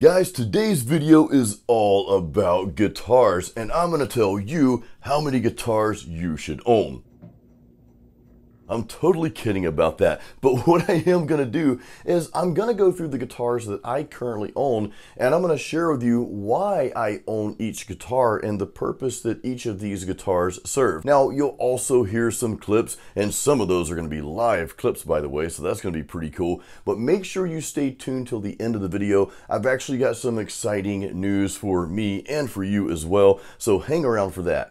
Guys, today's video is all about guitars, and I'm going to tell you how many guitars you should own. I'm totally kidding about that, but what I am going to do is I'm going to go through the guitars that I currently own, and I'm going to share with you why I own each guitar and the purpose that each of these guitars serve. Now, you'll also hear some clips, and some of those are going to be live clips, by the way, so that's going to be pretty cool, but make sure you stay tuned till the end of the video. I've actually got some exciting news for me and for you as well, so hang around for that.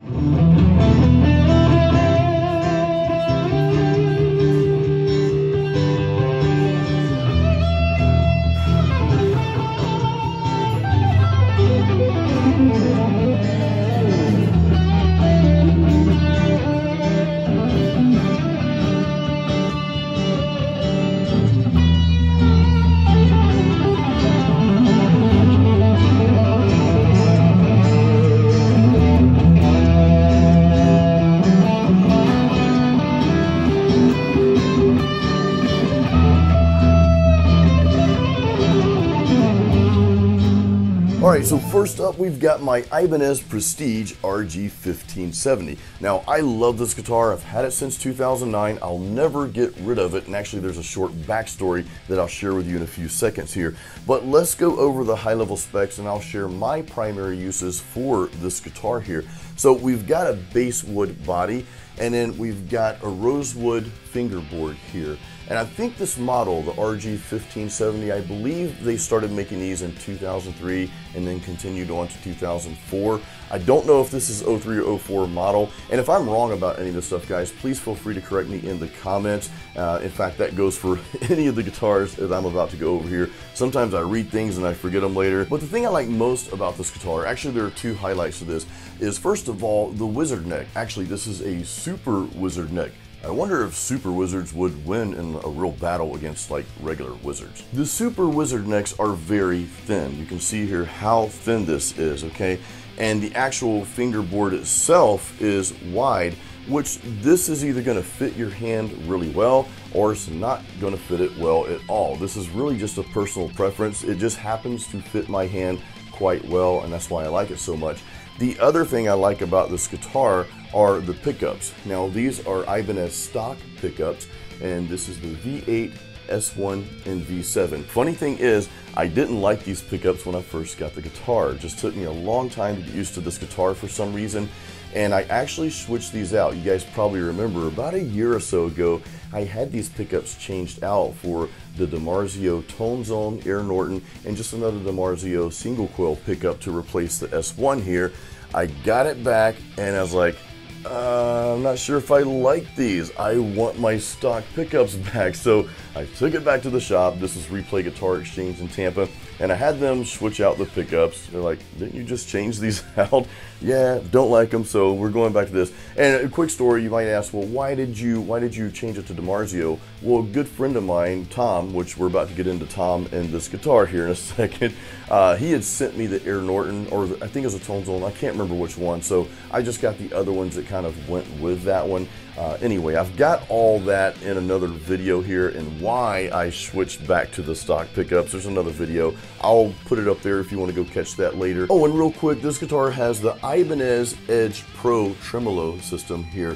So first up, we've got my Ibanez Prestige RG 1570. Now, I love this guitar. I've had it since 2009. I'll never get rid of it, and actually there's a short backstory that I'll share with you in a few seconds here. But let's go over the high-level specs, and I'll share my primary uses for this guitar here. So we've got a basswood body, and then we've got a rosewood fingerboard here. And I think this model, the RG 1570, I believe they started making these in 2003 and then continued on to 2004. I don't know if this is 03 or 04 model. And if I'm wrong about any of this stuff, guys, please feel free to correct me in the comments. In fact, that goes for any of the guitars that I'm about to go over here. Sometimes I read things and I forget them later. But the thing I like most about this guitar, actually there are two highlights to this, is first of all, the wizard neck. Actually, this is a super wizard neck. I wonder if super wizards would win in a real battle against like regular wizards. The super wizard necks are very thin. You can see here how thin this is, okay? And the actual fingerboard itself is wide, which this is either gonna fit your hand really well or it's not gonna fit it well at all. This is really just a personal preference. It just happens to fit my hand quite well, and that's why I like it so much. The other thing I like about this guitar are the pickups. Now, these are Ibanez stock pickups, and this is the V8, S1, and V7. Funny thing is, I didn't like these pickups when I first got the guitar. It just took me a long time to get used to this guitar for some reason, and I actually switched these out. You guys probably remember about a year or so ago, I had these pickups changed out for the DiMarzio Tone Zone, Air Norton, and just another DiMarzio single coil pickup to replace the S1 here. I got it back and I was like, I'm not sure if I like these. I want my stock pickups back. So I took it back to the shop. This is Replay Guitar Exchange in Tampa. And I had them switch out the pickups. They're like, didn't you just change these out? Yeah, don't like them, so we're going back to this. And a quick story, you might ask, well, why did you change it to DiMarzio? Well, a good friend of mine, Tom, which we're about to get into Tom and this guitar here in a second, he had sent me the Air Norton, or I think it was a Tone Zone, I can't remember which one, so I just got the other ones that kind of went with that one. Anyway, I've got all that in another video here and why I switched back to the stock pickups. There's another video. I'll put it up there if you want to go catch that later. Oh, and real quick, this guitar has the Ibanez Edge Pro Tremolo system here,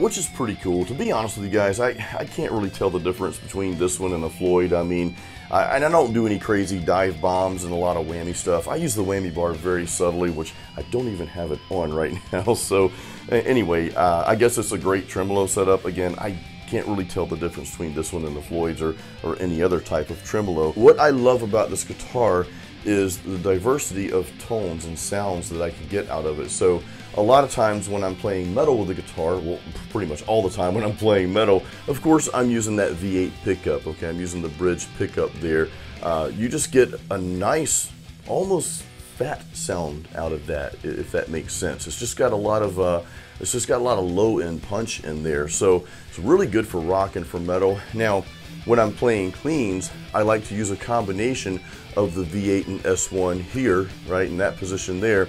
which is pretty cool. To be honest with you guys, I can't really tell the difference between this one and the Floyd. I mean, and I don't do any crazy dive bombs and a lot of whammy stuff. I use the whammy bar very subtly, which I don't even have it on right now. So anyway, I guess it's a great tremolo setup. Again, I can't really tell the difference between this one and the Floyd's or any other type of tremolo. What I love about this guitar is the diversity of tones and sounds that I can get out of it. So a lot of times when I'm playing metal with the guitar, well, pretty much all the time when I'm playing metal, of course I'm using that V8 pickup, okay? I'm using the bridge pickup there. You just get a nice, almost fat sound out of that, if that makes sense. It's just got a lot of, low end punch in there. So it's really good for rock and for metal. Now, when I'm playing cleans, I like to use a combination of the V8 and S1 here, right, in that position there.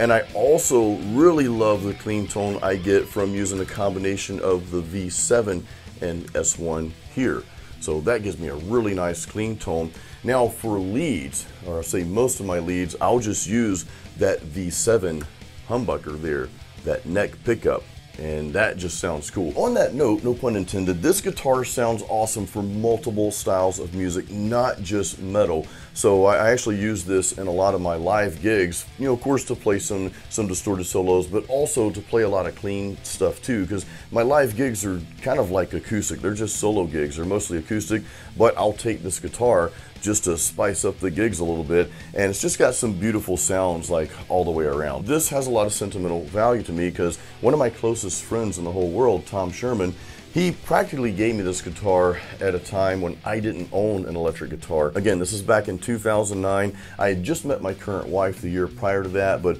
And I also really love the clean tone I get from using a combination of the V7 and S1 here. So that gives me a really nice clean tone. Now for leads, or I'll say most of my leads, I'll just use that V7 humbucker there, that neck pickup, and that just sounds cool. On that note, no pun intended, this guitar sounds awesome for multiple styles of music, not just metal. So I actually use this in a lot of my live gigs, you know, of course to play some distorted solos, but also to play a lot of clean stuff too, because my live gigs are kind of like acoustic. They're just solo gigs, they're mostly acoustic, but I'll take this guitar just to spice up the gigs a little bit, and it's just got some beautiful sounds like all the way around. This has a lot of sentimental value to me because one of my closest friends in the whole world, Tom Sherman, he practically gave me this guitar at a time when I didn't own an electric guitar. Again, this is back in 2009. I had just met my current wife the year prior to that, but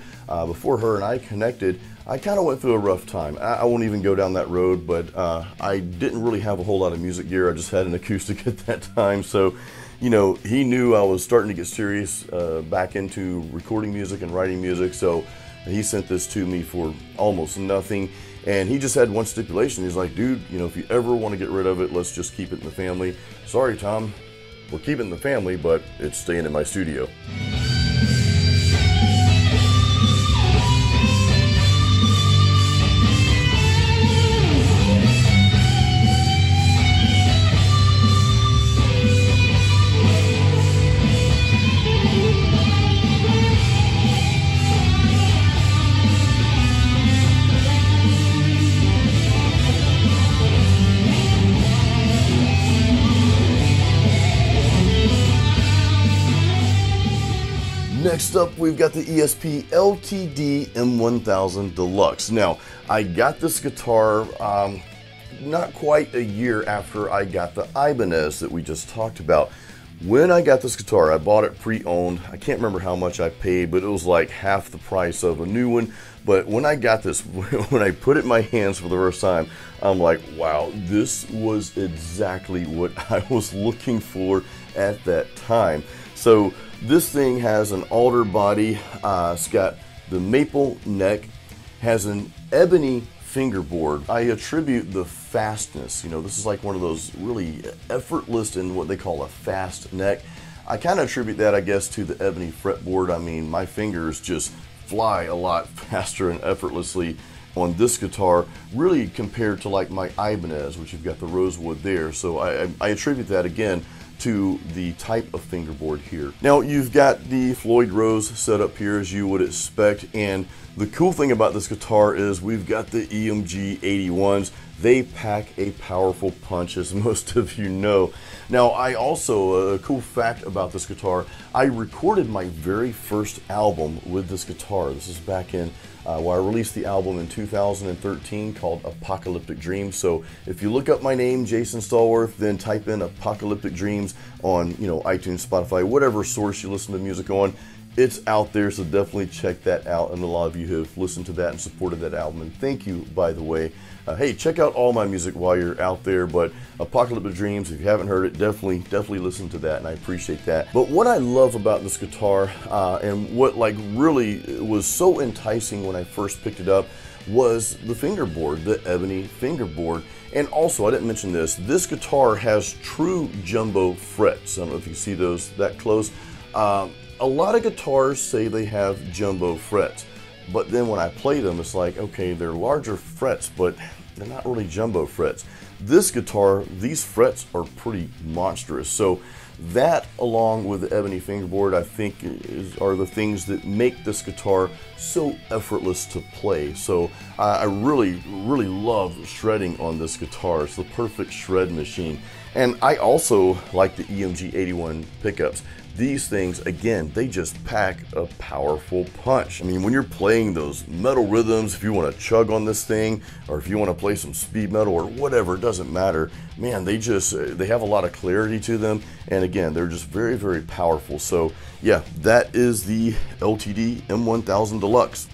before her and I connected, I kind of went through a rough time. I won't even go down that road, but I didn't really have a whole lot of music gear. I just had an acoustic at that time. So, you know, he knew I was starting to get serious back into recording music and writing music. So he sent this to me for almost nothing. And he just had one stipulation. He's like, dude, you know, if you ever want to get rid of it, let's just keep it in the family. Sorry, Tom, we're keeping it in the family, but it's staying in my studio. Next up, we've got the ESP LTD M1000 Deluxe. Now, I got this guitar not quite a year after I got the Ibanez that we just talked about. When I got this guitar, I bought it pre-owned. I can't remember how much I paid, but it was like half the price of a new one. But when I got this, when I put it in my hands for the first time, I'm like, wow, this was exactly what I was looking for at that time. So this thing has an alder body, it's got the maple neck, has an ebony fingerboard. I attribute the fastness, you know, this is like one of those really effortless and what they call a fast neck. I kind of attribute that, I guess, to the ebony fretboard. I mean, my fingers just fly a lot faster and effortlessly on this guitar, really compared to like my Ibanez, which you've got the rosewood there. So I attribute that again to the type of fingerboard here. Now you've got the Floyd Rose set up here as you would expect, and the cool thing about this guitar is we've got the EMG 81s. They pack a powerful punch, as most of you know. Now I also, a cool fact about this guitar, I recorded my very first album with this guitar. This is back in well, I released the album in 2013 called Apocalyptic Dreams. So if you look up my name, Jason Stallworth, then type in Apocalyptic Dreams on, you know, iTunes, Spotify, whatever source you listen to music on, it's out there. So definitely check that out. And a lot of you have listened to that and supported that album. And thank you, by the way. Hey, check out all my music while you're out there, but Apocalyptic Dreams, if you haven't heard it, definitely listen to that, and I appreciate that. But what I love about this guitar, and what like really was so enticing when I first picked it up, was the fingerboard, the ebony fingerboard. And also, I didn't mention this, this guitar has true jumbo frets. I don't know if you see those that close. A lot of guitars say they have jumbo frets, but then when I play them, it's like, okay, they're larger frets, but they're not really jumbo frets. This guitar, these frets are pretty monstrous. So that, along with the ebony fingerboard, I think are the things that make this guitar so effortless to play. So I really love shredding on this guitar. It's the perfect shred machine. And I also like the EMG 81 pickups. These things, again, they just pack a powerful punch. I mean, when you're playing those metal rhythms, if you want to chug on this thing, or if you want to play some speed metal or whatever, it doesn't matter. Man, they just, they have a lot of clarity to them. And again, they're just very, very powerful. So yeah, that is the LTD M1000 Deluxe.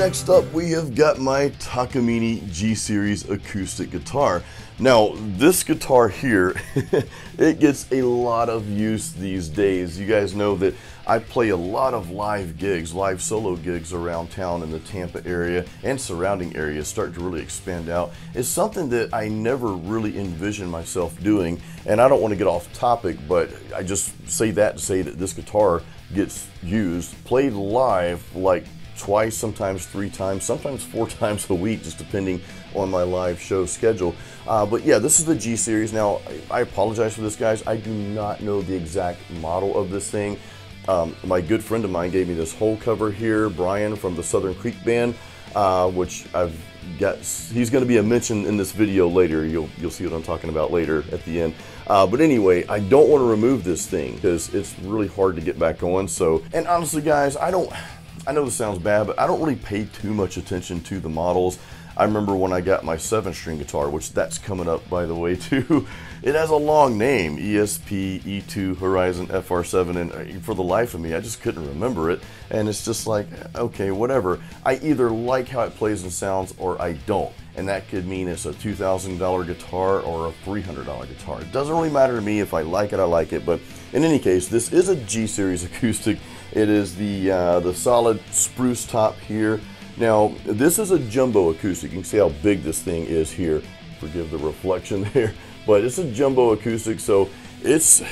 next up we have got my Takamine G-Series acoustic guitar. Now this guitar here, it gets a lot of use these days. You guys know that I play a lot of live gigs, live solo gigs around town in the Tampa area and surrounding areas, starting to really expand out. It's something that I never really envisioned myself doing, and I don't want to get off topic, but I just say that to say that this guitar gets used, played live like twice, sometimes three times, sometimes four times a week, just depending on my live show schedule. But yeah, this is the G-Series. Now, I apologize for this, guys. I do not know the exact model of this thing. My good friend of mine gave me this whole cover here, Brian from the Southern Creek Band, which I've got, he's going to be a mention in this video later. You'll see what I'm talking about later at the end. But anyway, I don't want to remove this thing because it's really hard to get back on. So, and honestly, guys, I know this sounds bad, but I don't really pay too much attention to the models. I remember when I got my 7-string guitar, which that's coming up, by the way, too. It has a long name, ESP E2 Horizon FR7, and for the life of me, I just couldn't remember it. And it's just like, okay, whatever. I either like how it plays and sounds or I don't. And that could mean it's a $2,000 guitar or a $300 guitar. It doesn't really matter to me. If I like it, I like it. But in any case, this is a G-Series acoustic. It is the solid spruce top here. Now, this is a jumbo acoustic. You can see how big this thing is here. Forgive the reflection there. But it's a jumbo acoustic, so it's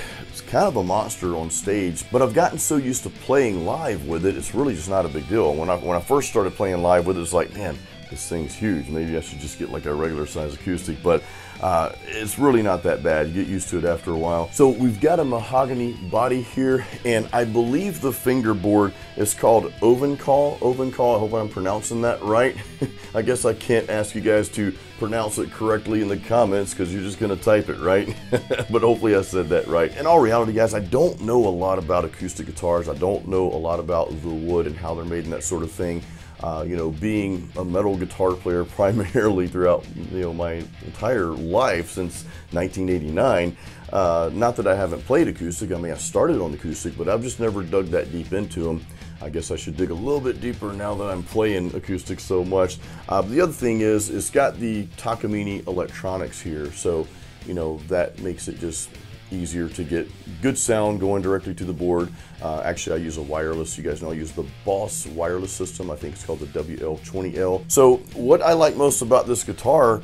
kind of a monster on stage. But I've gotten so used to playing live with it, it's really just not a big deal. When I first started playing live with it, it's like, man, this thing's huge. Maybe I should just get like a regular size acoustic, but it's really not that bad. You get used to it after a while. So we've got a mahogany body here, and I believe the fingerboard is called Ovenkal. Ovenkal, I hope I'm pronouncing that right. I guess I can't ask you guys to pronounce it correctly in the comments because you're just gonna type it, right? But hopefully I said that right. In all reality, guys, I don't know a lot about acoustic guitars. I don't know a lot about the wood and how they're made and that sort of thing. You know, being a metal guitar player primarily throughout, you know, my entire life since 1989, not that I haven't played acoustic. I mean, I started on acoustic, but I've just never dug that deep into them. I guess I should dig a little bit deeper now that I'm playing acoustic so much. The other thing is, it's got the Takamine electronics here, so, you know, that makes it just easier to get good sound going directly to the board. Actually, I use a wireless. You guys know I use the Boss wireless system. I think it's called the WL20L. So what I like most about this guitar,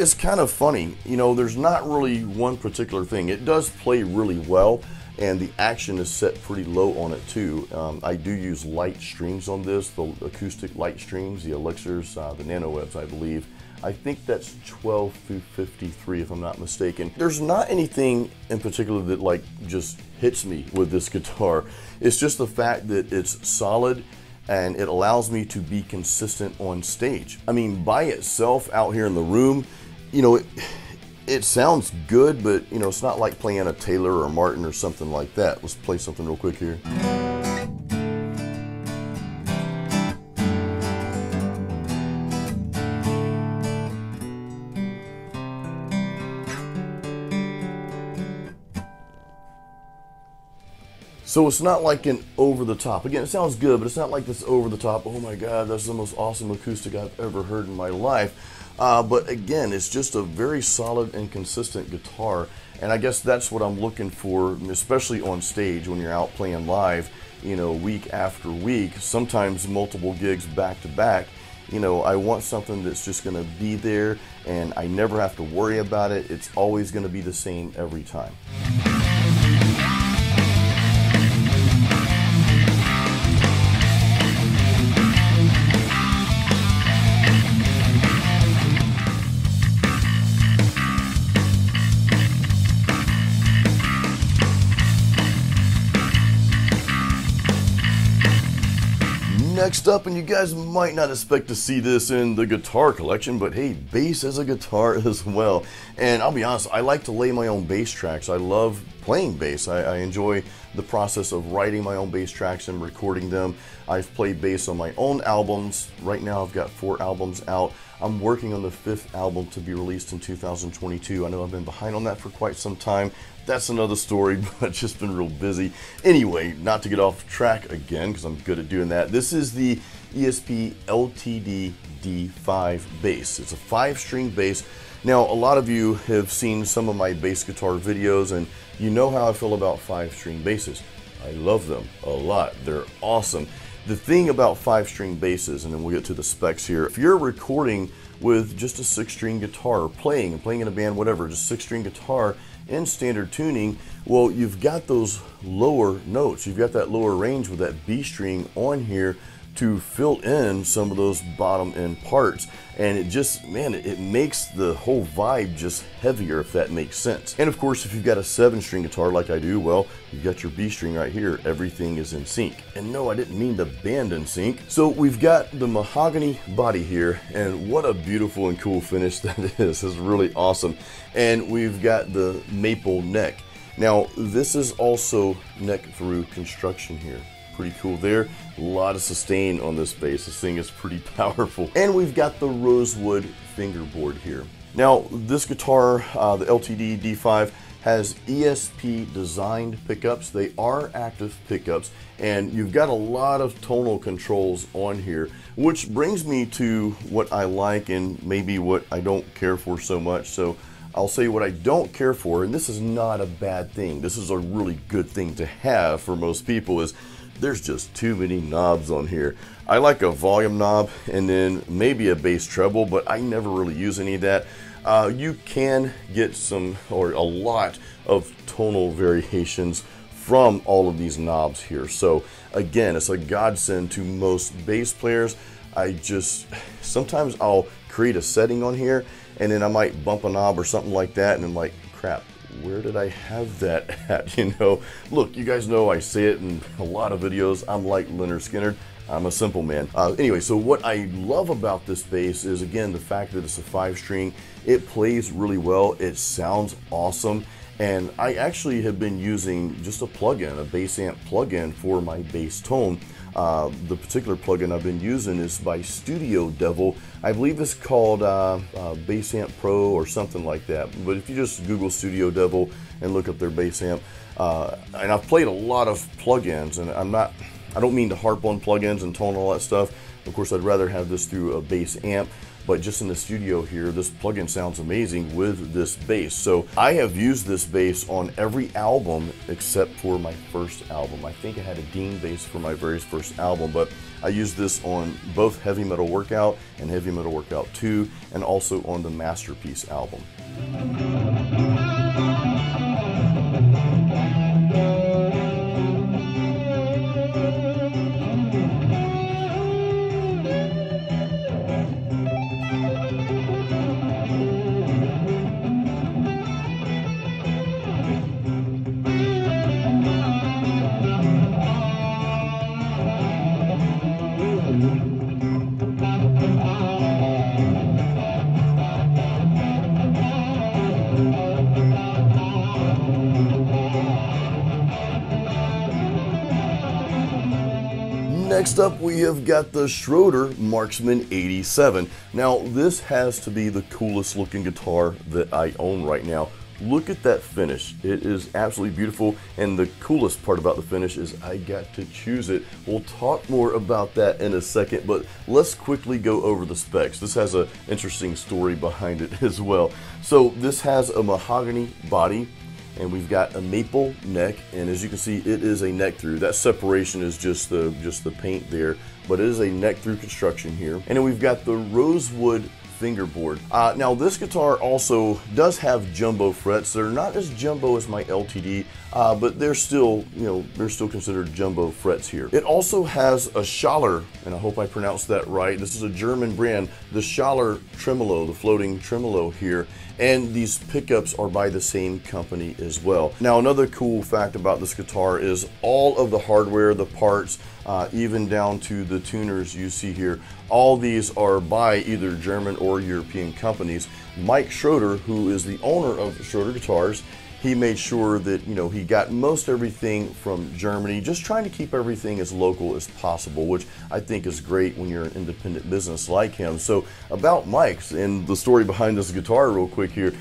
it's kind of funny. You know, there's not really one particular thing. It does play really well, and the action is set pretty low on it too. I do use light strings on this, the acoustic light strings, the Elixirs, the nanowebs, I believe. I think that's 12 through 53, if I'm not mistaken. There's not anything in particular that like just hits me with this guitar. It's just the fact that it's solid and it allows me to be consistent on stage. I mean, by itself out here in the room, you know, it sounds good, but you know, it's not like playing a Taylor or Martin or something like that. Let's play something real quick here. So it's not like an over-the-top. Again, it sounds good, but it's not like this over-the-top, oh my God, that's the most awesome acoustic I've ever heard in my life. But again, it's just a very solid and consistent guitar, and I guess that's what I'm looking for, especially on stage when you're out playing live, you know, week after week, sometimes multiple gigs back to back. You know, I want something that's just gonna be there, and I never have to worry about it. It's always gonna be the same every time. Next up, and you guys might not expect to see this in the guitar collection, but hey, bass is a guitar as well. And I'll be honest, I like to lay my own bass tracks. I love playing bass. I enjoy the process of writing my own bass tracks and recording them. I've played bass on my own albums. Right now I've got 4 albums out. I'm working on the 5th album to be released in 2022. I know I've been behind on that for quite some time. That's another story, but I've just been real busy. Anyway, not to get off track again, because I'm good at doing that, this is the ESP LTD D5 bass. It's a 5-string bass. Now, a lot of you have seen some of my bass guitar videos, and you know how I feel about 5-string basses. I love them a lot. They're awesome. The thing about 5-string basses, and then we'll get to the specs here, if you're recording with just a 6-string guitar, or playing in a band, whatever, just 6-string guitar in standard tuning, well, you've got those lower notes, you've got that lower range with that B string on here to fill in some of those bottom end parts. And it just, man, it makes the whole vibe just heavier, if that makes sense. And of course, if you've got a 7-string guitar like I do, well, you've got your B string right here. Everything is in sync. And no, I didn't mean the band in sync. So we've got the mahogany body here, and what a beautiful and cool finish that is. It's really awesome. And we've got the maple neck. Now, this is also neck through construction here. Pretty cool there. A lot of sustain on this bass. This thing is pretty powerful. And we've got the rosewood fingerboard here. Now, this guitar, the LTD D5, has ESP designed pickups. They are active pickups, and you've got a lot of tonal controls on here, which brings me to what I like and maybe what I don't care for so much. So I'll say what I don't care for, and this is not a bad thing. This is a really good thing to have for most people, is there's just too many knobs on here. I like a volume knob and then maybe a bass treble, but I never really use any of that. You can get some, or a lot of tonal variations from all of these knobs here. So again, it's a godsend to most bass players. I just, sometimes I'll create a setting on here and then I might bump a knob or something like that and I'm like, crap, where did I have that at? You know, look, you guys know I say it in a lot of videos. I'm like Leonard Skinner. I'm a simple man. Anyway, so what I love about this bass is, again, the fact that it's a 5-string. It plays really well. It sounds awesome. And I actually have been using just a plug-in, a bass amp plug-in for my bass tone. The particular plugin I've been using is by Studio Devil. I believe it's called Bass Amp Pro or something like that. But if you just Google Studio Devil and look up their bass amp, and I've played a lot of plugins, and I don't mean to harp on plugins and tone and all that stuff. Of course, I'd rather have this through a bass amp, but just in the studio here, this plugin sounds amazing with this bass. So I have used this bass on every album except for my first album. I think I had a Dean bass for my very first album, but I used this on both Heavy Metal Workout and Heavy Metal Workout 2, and also on the Masterpiece album. Next up, we have got the Schroeder Marksman 87. Now, this has to be the coolest looking guitar that I own right now. Look at that finish. It is absolutely beautiful, and the coolest part about the finish is I got to choose it. We'll talk more about that in a second, but let's quickly go over the specs. This has an interesting story behind it as well. So this has a mahogany body, and we've got a maple neck, and as you can see, it is a neck through. That separation is just the paint there, but it is a neck through construction here. And then we've got the rosewood fingerboard. Now, this guitar also does have jumbo frets. They're not as jumbo as my LTD, but they're still, they're still considered jumbo frets here. It also has a Schaller, and I hope I pronounced that right. This is a German brand, the Schaller tremolo, the floating tremolo here. And these pickups are by the same company as well. Now, another cool fact about this guitar is all of the hardware, the parts, even down to the tuners you see here, all these are by either German or European companies. Mike Schroeder, who is the owner of Schroeder Guitars, he made sure that, you know, he got most everything from Germany, just trying to keep everything as local as possible, which I think is great when you're an independent business like him. So about Mike's and the story behind this guitar real quick here.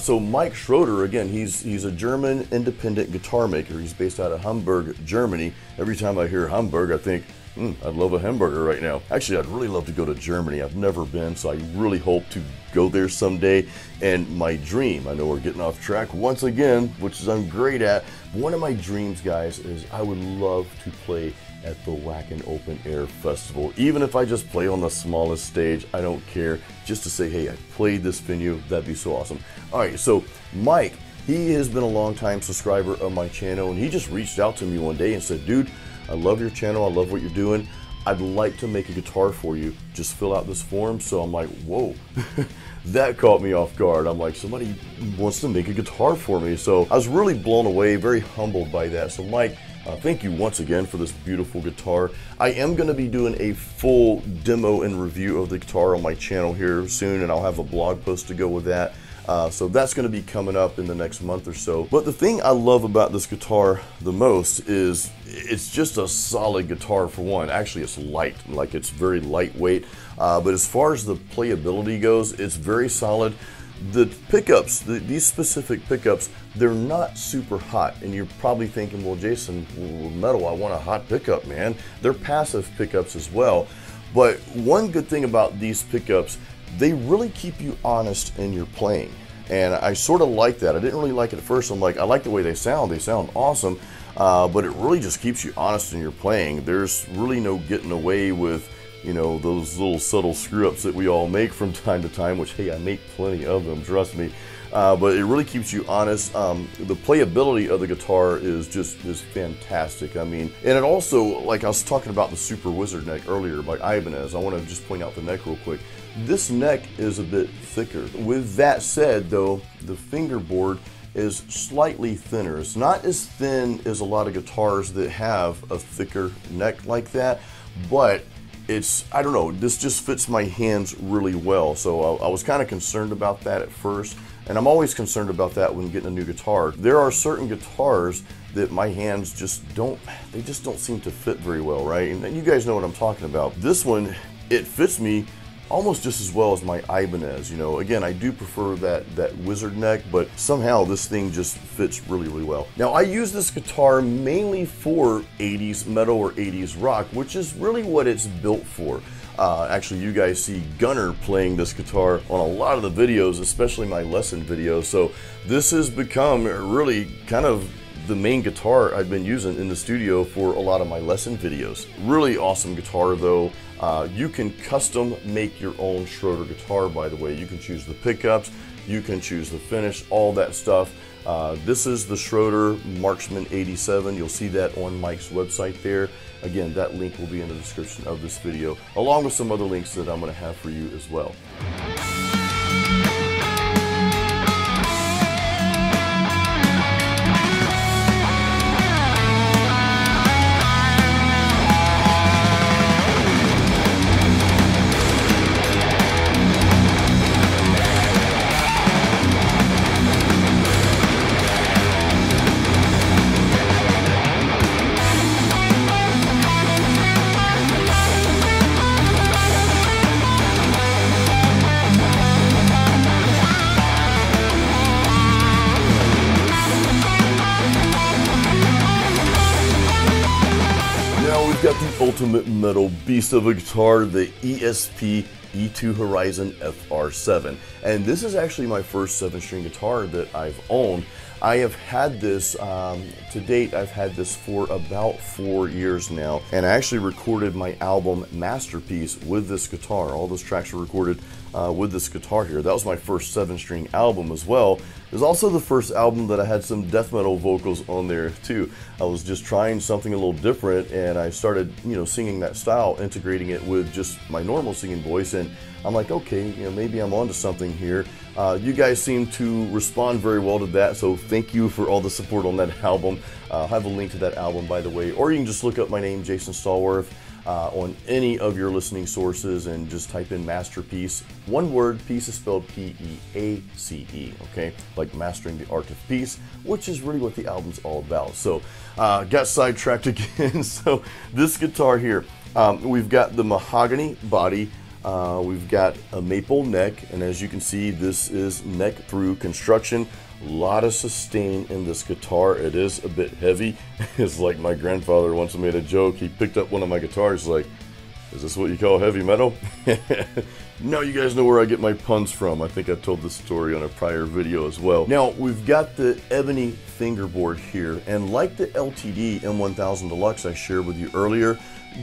So Mike Schroeder, again, he's a German independent guitar maker. He's based out of Hamburg, Germany. Every time I hear Hamburg, I think, I'd love a hamburger right now. Actually, I'd really love to go to Germany. I've never been, so I really hope to go there someday. And my dream, I know we're getting off track once again, which is I'm great at. One of my dreams, guys, is I would love to play at the Wacken Open Air Festival. Even if I just play on the smallest stage, I don't care. Just to say, hey, I played this venue, that'd be so awesome. All right, so Mike, he has been a longtime subscriber of my channel, and he just reached out to me one day and said, dude, I love your channel, I love what you're doing. I'd like to make a guitar for you. Just fill out this form. So I'm like, whoa, that caught me off guard. I'm like, somebody wants to make a guitar for me. So I was really blown away, very humbled by that. So Mike, thank you once again for this beautiful guitar. I am gonna be doing a full demo and review of the guitar on my channel here soon, and I'll have a blog post to go with that. So that's gonna be coming up in the next month or so. But the thing I love about this guitar the most is it's just a solid guitar for one. Actually, it's light, like it's very lightweight. But as far as the playability goes, it's very solid. The pickups, these specific pickups, they're not super hot. And you're probably thinking, well, Jason, metal, I want a hot pickup, man. They're passive pickups as well. But one good thing about these pickups, they really keep you honest in your playing. And I sort of like that. I didn't really like it at first. I'm like, I like the way they sound awesome, but it really just keeps you honest in your playing. There's really no getting away with, you know, those little subtle screw-ups that we all make from time to time, which, hey, I make plenty of them, trust me. But it really keeps you honest. The playability of the guitar is just fantastic. I mean, and it also, like I was talking about the Super Wizard neck earlier by Ibanez, I want to just point out the neck real quick. This neck is a bit thicker. With that said, though, the fingerboard is slightly thinner. It's not as thin as a lot of guitars that have a thicker neck like that, but it's, I don't know, this just fits my hands really well. So I was kind of concerned about that at first, and I'm always concerned about that when getting a new guitar. There are certain guitars that my hands just don't, they just don't seem to fit very well, right? And you guys know what I'm talking about. This one, it fits me almost just as well as my Ibanez. You know, again, I do prefer that wizard neck, but somehow this thing just fits really, really well. Now, I use this guitar mainly for 80s metal or 80s rock, which is really what it's built for. Actually, you guys see Gunner playing this guitar on a lot of the videos, especially my lesson videos. So this has become really kind of the main guitar I've been using in the studio for a lot of my lesson videos. Really awesome guitar though. You can custom make your own Schroeder guitar, by the way. You can choose the pickups, you can choose the finish, all that stuff. This is the Schroeder Marksman 87. You'll see that on Mike's website there. Again, that link will be in the description of this video, along with some other links that I'm gonna have for you as well. Ultimate metal beast of a guitar, the ESP E2 Horizon FR7. And this is actually my first 7-string guitar that I've owned. I have had this, to date, I've had this for about 4 years now, and I actually recorded my album Masterpiece with this guitar. All those tracks were recorded with this guitar here. That was my first 7-string album as well. It was also the first album that I had some death metal vocals on there too. I was just trying something a little different, and I started, you know, singing that style, integrating it with just my normal singing voice, and I'm like, okay, you know, maybe I'm onto something here. You guys seem to respond very well to that, so thank you for all the support on that album. I have a link to that album, by the way, or you can just look up my name, Jason Stallworth. on any of your listening sources and just type in Masterpiece. One word, piece is spelled P-E-A-C-E, okay? Like mastering the art of peace, which is really what the album's all about. So, got sidetracked again. So this guitar here, we've got the mahogany body, we've got a maple neck, and as you can see, this is neck through construction. A lot of sustain in this guitar. It is a bit heavy. It's like my grandfather once made a joke. He picked up one of my guitars like, is this what you call heavy metal? Now you guys know where I get my puns from. I think I told this story on a prior video as well. Now we've got the ebony fingerboard here, and like the LTD M1000 Deluxe I shared with you earlier,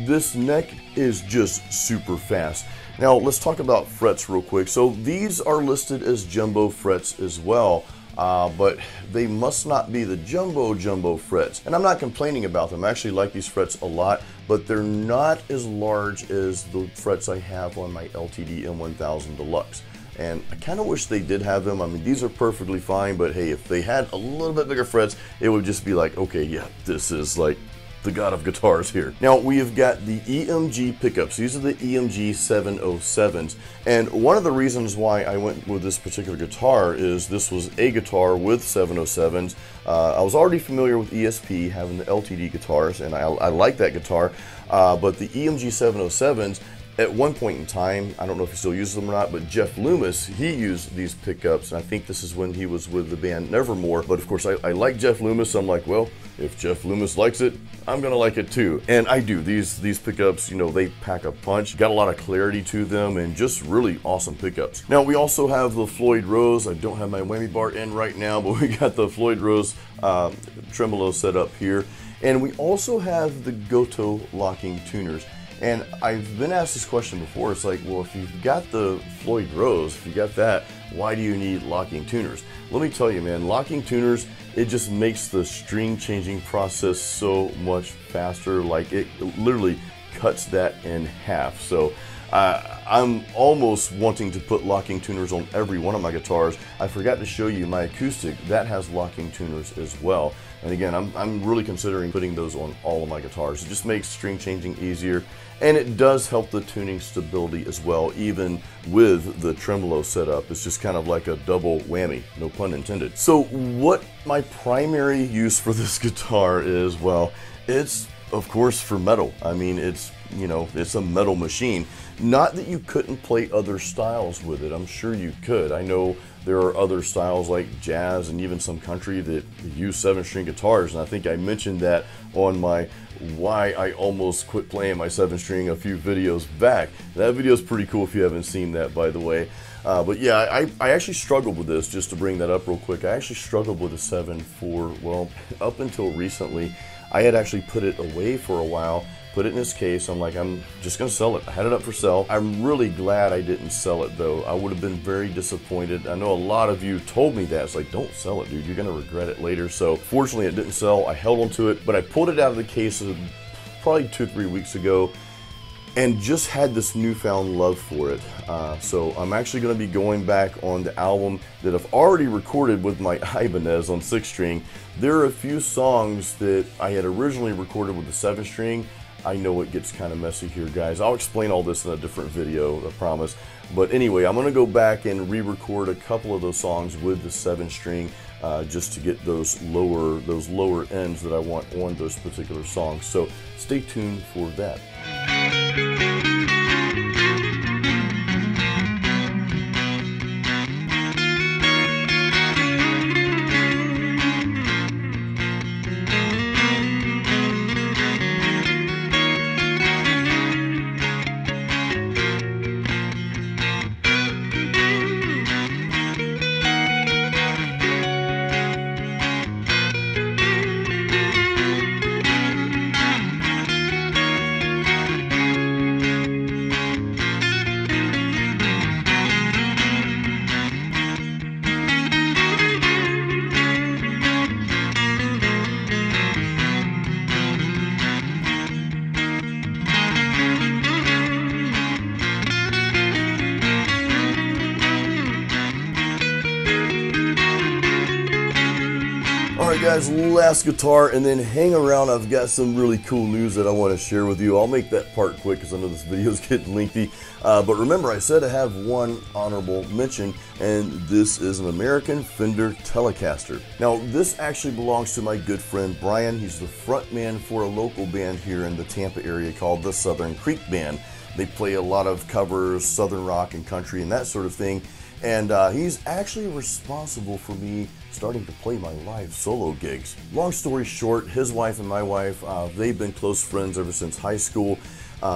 this neck is just super fast. Now let's talk about frets real quick. So these are listed as jumbo frets as well. But they must not be the jumbo frets. And I'm not complaining about them. I actually like these frets a lot, but they're not as large as the frets I have on my LTD M1000 Deluxe. And I kind of wish they did have them. I mean, these are perfectly fine, but hey, if they had a little bit bigger frets, it would just be like, okay, yeah, this is like the god of guitars here. Now we have got the EMG pickups. These are the EMG 707s, and one of the reasons why I went with this particular guitar is this was a guitar with 707s. I was already familiar with ESP having the LTD guitars, and I like that guitar, but the EMG 707s, at one point in time, I don't know if he still uses them or not, but Jeff Loomis, he used these pickups, and I think this is when he was with the band Nevermore. But of course, I like Jeff Loomis, so I'm like, well, if Jeff Loomis likes it, I'm gonna like it too. And I do. These pickups, you know, they pack a punch. Got a lot of clarity to them, and just really awesome pickups. Now, we also have the Floyd Rose. I don't have my whammy bar in right now, but we got the Floyd Rose tremolo set up here. And we also have the Gotoh locking tuners. And I've been asked this question before. It's like, well, if you've got the Floyd Rose, if you got that, why do you need locking tuners? Let me tell you, man, locking tuners, it just makes the string changing process so much faster. Like, it literally cuts that in half. So I'm almost wanting to put locking tuners on every one of my guitars. I forgot to show you my acoustic. That has locking tuners as well. And again, I'm really considering putting those on all of my guitars. It just makes string changing easier, and it does help the tuning stability as well, even with the tremolo setup. It's just kind of like a double whammy, no pun intended. So what my primary use for this guitar is, well, it's of course for metal. I mean, it's, you know, it's a metal machine. Not that you couldn't play other styles with it. I'm sure you could. I know there are other styles like jazz and even some country that use 7-string guitars, and I think I mentioned that on my why I almost quit playing my 7-string a few videos back. That video is pretty cool if you haven't seen that, by the way. But yeah, I actually struggled with this, just to bring that up real quick. I actually struggled with a 7 for, well, up until recently. I had actually put it away for a while, put it in this case. I'm like, I'm just gonna sell it. I had it up for sale. I'm really glad I didn't sell it though. I would have been very disappointed. I know a lot of you told me that. It's like, don't sell it, dude. You're gonna regret it later. So fortunately it didn't sell. I held on to it, but I pulled it out of the case probably 2 or 3 weeks ago and just had this newfound love for it. So I'm actually gonna be going back on the album that I've already recorded with my Ibanez on 6-string. There are a few songs that I had originally recorded with the 7-string. I know it gets kind of messy here, guys. I'll explain all this in a different video, I promise. But anyway, I'm gonna go back and re-record a couple of those songs with the 7-string just to get those lower ends that I want on those particular songs. So stay tuned for that. guys, last guitar, and then hang around. I've got some really cool news that I want to share with you. I'll make that part quick because I know this video is getting lengthy. But remember, I said I have one honorable mention, and this is an American Fender Telecaster. Now, this actually belongs to my good friend Brian. He's the front man for a local band here in the Tampa area called the Southern Creek Band. They play a lot of covers, Southern rock and country and that sort of thing. And he's actually responsible for me starting to play my live solo gigs. Long story short, his wife and my wife, they've been close friends ever since high school.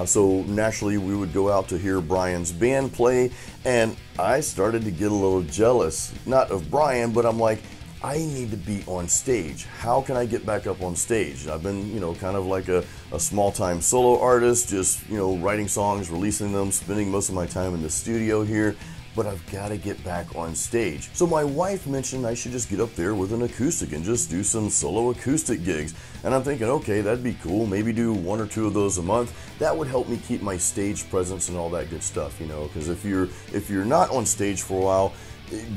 So naturally, we would go out to hear Brian's band play, and I started to get a little jealous, not of Brian, but I'm like, I need to be on stage. How can I get back up on stage? I've been, you know, kind of like a small-time solo artist, just, you know, writing songs, releasing them, spending most of my time in the studio here. But I've got to get back on stage. So my wife mentioned I should just get up there with an acoustic and just do some solo acoustic gigs. And I'm thinking, okay, that'd be cool. Maybe do one or two of those a month. That would help me keep my stage presence and all that good stuff, you know, because if you're not on stage for a while,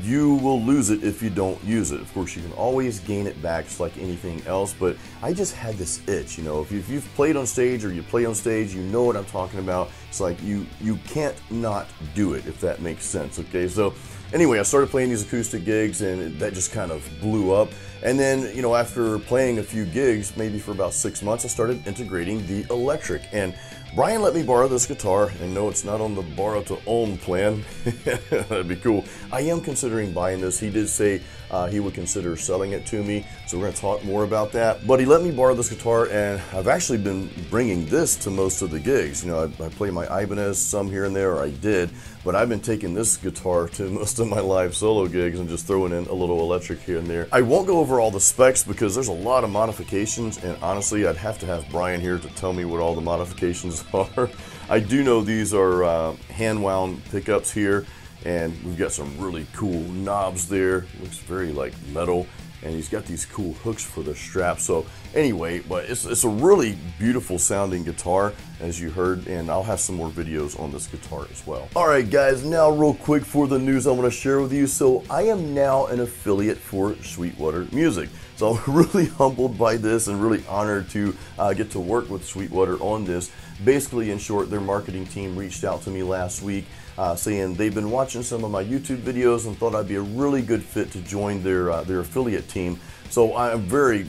you will lose it if you don't use it. Of course, you can always gain it back just like anything else, but I just had this itch, you know. If you've played on stage or you play on stage, you know what I'm talking about. It's like you can't not do it, if that makes sense, okay? So anyway, I started playing these acoustic gigs, and that just kind of blew up. And then, you know, after playing a few gigs, maybe for about 6 months, I started integrating the electric. And Brian let me borrow this guitar, and no, it's not on the borrow to own plan. That'd be cool. I am considering buying this. He did say he would consider selling it to me, so we're gonna talk more about that. But he let me borrow this guitar, and I've actually been bringing this to most of the gigs. You know, I play my Ibanez some here and there, or I did, but I've been taking this guitar to most of my live solo gigs and just throwing in a little electric here and there. I won't go over all the specs because there's a lot of modifications, and honestly, I'd have to have Brian here to tell me what all the modifications are. I do know these are hand-wound pickups here, and we've got some really cool knobs there. Looks very like metal, and he's got these cool hooks for the strap. So anyway, but it's a really beautiful sounding guitar, as you heard, and I'll have some more videos on this guitar as well. All right, guys, now real quick for the news I want to share with you. So I am now an affiliate for Sweetwater Music. So I'm really humbled by this and really honored to get to work with Sweetwater on this. Basically, in short, their marketing team reached out to me last week saying they've been watching some of my YouTube videos and thought I'd be a really good fit to join their affiliate team. So I'm very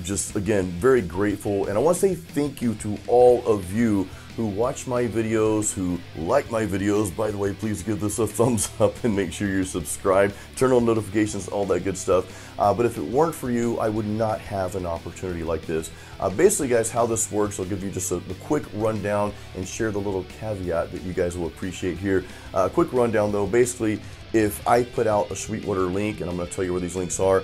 grateful, and I want to say thank you to all of you who watch my videos, who like my videos. By the way, please give this a thumbs up and make sure you're subscribed, turn on notifications, all that good stuff. But if it weren't for you, I would not have an opportunity like this. Basically, guys, how this works, I'll give you just a quick rundown and share the little caveat that you guys will appreciate here. Quick rundown though, basically, if I put out a Sweetwater link, and I'm gonna tell you where these links are,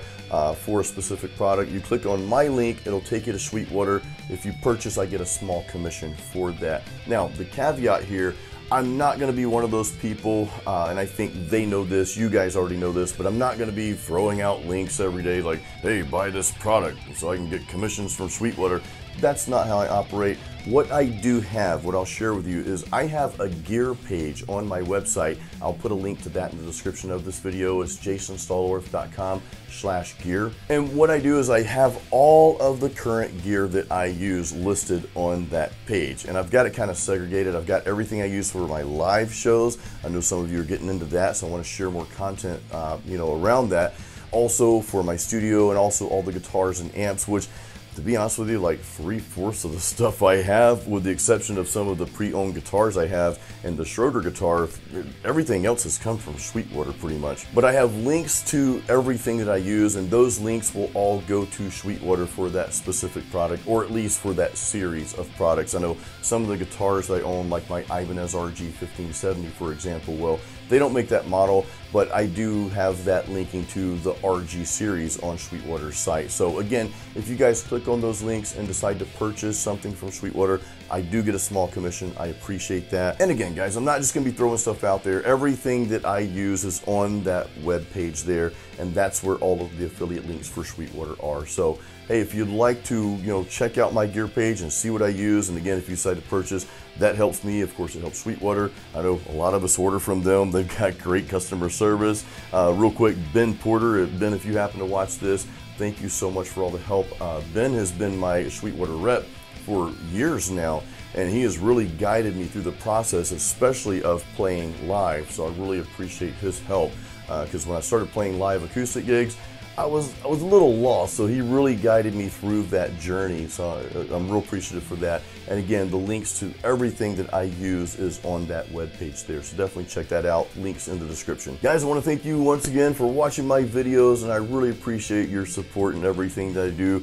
for a specific product, you click on my link, it'll take you to Sweetwater. If you purchase, I get a small commission for that. Now, the caveat here, I'm not gonna be one of those people, and I think they know this, you guys already know this, but I'm not gonna be throwing out links every day like, hey, buy this product so I can get commissions from Sweetwater. That's not how I operate. What I do have, what I'll share with you, is I have a gear page on my website. I'll put a link to that in the description of this video. It's jasonstallworth.com/gear. And what I do is I have all of the current gear that I use listed on that page. And I've got it kind of segregated. I've got everything I use for my live shows. I know some of you are getting into that, so I want to share more content you know, around that. Also for my studio, and also all the guitars and amps, which, to be honest with you, like 3/4 of the stuff I have, with the exception of some of the pre-owned guitars I have and the Schroeder guitar, everything else has come from Sweetwater pretty much. But I have links to everything that I use, and those links will all go to Sweetwater for that specific product, or at least for that series of products. I know some of the guitars I own, like my Ibanez RG 1570, for example, well, they don't make that model, but I do have that linking to the RG series on Sweetwater's site. So again, if you guys click on those links and decide to purchase something from Sweetwater, I do get a small commission. I appreciate that. And again, guys, I'm not just gonna be throwing stuff out there. Everything that I use is on that web page there, and that's where all of the affiliate links for Sweetwater are. So hey, if you'd like to, you know, check out my gear page and see what I use, and again, if you decide to purchase, that helps me. Of course, it helps Sweetwater. I know a lot of us order from them. They've got great customer service. Real quick, Ben Porter, Ben, if you happen to watch this, Thank you so much for all the help. Ben has been my Sweetwater rep for years now, and he has really guided me through the process, especially of playing live. So I really appreciate his help, because when I started playing live acoustic gigs, I was a little lost, so he really guided me through that journey, so I'm real appreciative for that. And again, the links to everything that I use is on that webpage there, so definitely check that out. Links in the description. Guys, I want to thank you once again for watching my videos, and I really appreciate your support and everything that I do,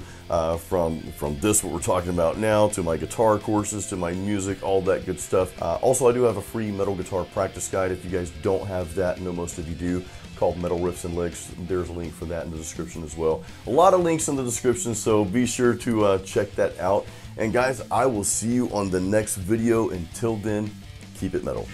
from this, what we're talking about now, to my guitar courses, to my music, all that good stuff. Also, I do have a free metal guitar practice guide if you guys don't have that. I know most of you do. Called Metal Riffs and Licks. There's a link for that in the description as well. A lot of links in the description, so be sure to check that out. And guys, I will see you on the next video. Until then, keep it metal.